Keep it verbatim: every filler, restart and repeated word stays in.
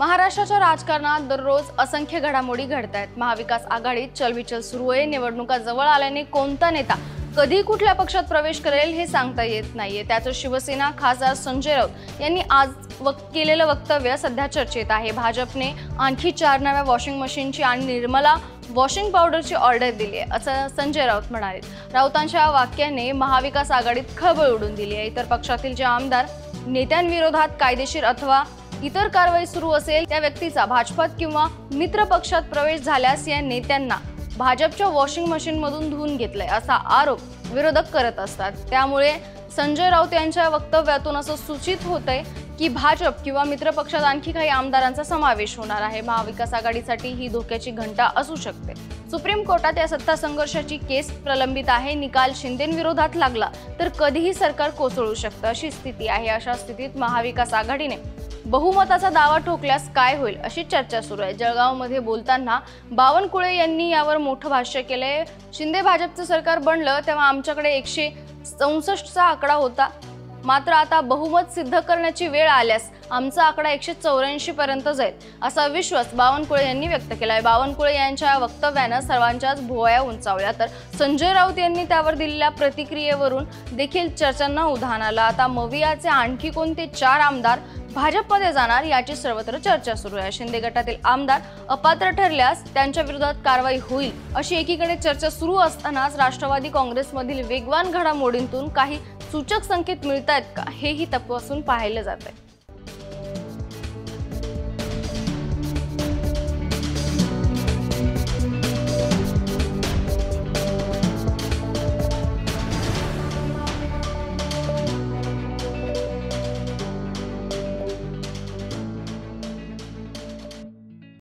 महाराष्ट्राच्या राजकारणात दररोज असंख्य घडामोडी घडतात। महाविकास आघाडीत चलबिचल सुरू आहे। निवडणुका जवळ आल्याने कोणता नेता कधी कुठल्या पक्षात प्रवेश करेल हे सांगता येत नाहीये। त्याचं शिवसेना खासदार संजय राऊत यांनी आज केलेलं वक्तव्य सध्या चर्चेत आहे। भाजपने आणखी चार नव्या वॉशिंग मशीनची आणि निर्मला वॉशिंग पावडरची ऑर्डर दिली आहे असं संजय राऊत म्हणाले। राऊतांच्या वाक्याने महाविकास आघाडीत खळबळ उडून दिली आहे। इतर पक्षातील जे आमदार नेत्यांविरोधात कायदेशीर अथवा इतर कारवाई सुरू असेल त्या व्यक्तीचा भाजपात किंवा मित्र पक्षात प्रवेश झाल्यास या नेत्यांना भाजपच्या वॉशिंग मशीन मधून धुवून घेतले असा आरोप विरोधक करत असतात। त्यामुळे संजय राऊत यांच्या वक्तव्यातून असं सूचित होतंय की भाजप किंवा मित्र पक्षात आणखी काही आमदारांचा समावेश होणार आहे। महाविकास आघाडीसाठी ही धोक्याची घंटा असू शकते। सुप्रीम कोर्टात या सत्ता संघर्षाची केस प्रलंबित आहे। निकाल शिंदेंविरोधात लागला तर कधीही सरकार कोसळू शकतं अशी स्थिती आहे। अशा स्थितीत महाविकास आघाडीने बहुमताचा दावा ठोकल्यास काय होईल अशी चर्चा सुरू आहे। जळगावमध्ये बोलताना बावनकुळे यांनी यावर मोठं भाष्य केलंय। शिंदे भाजपचं सरकार बनलं तेव्हा आमच्याकडे एकशे चौसष्टचा आकडा होता, मात्र आता बहुमत सिद्ध करण्याची वेळ आल्यास आमचा आकडा एकशे चौऱ्याऐंशी पर्यंत जाईल असा विश्वास बावनकुळे यांनी व्यक्त केला आहे। बावनकुळे यांच्या वक्तव्यानं सर्वांच्याच भुवया उंचावल्या। तर संजय राऊत यांनी त्यावर दिलेल्या प्रतिक्रियेवरून देखील चर्चांना उधाण आलं। आता मवियाचे आणखी कोणते चार आमदार भाजपमध्ये जाणार याची सर्वत्र चर्चा सुरू आहे। शिंदे गटातील आमदार अपात्र ठरल्यास त्यांच्या विरोधात कारवाई होईल अशी एकीकडे चर्चा सुरू असतानाच राष्ट्रवादी काँग्रेसमधील वेगवान घडामोडींतून काही सूचक संकेत मिळतात का हेही तपासून पाहिलं जात आहे।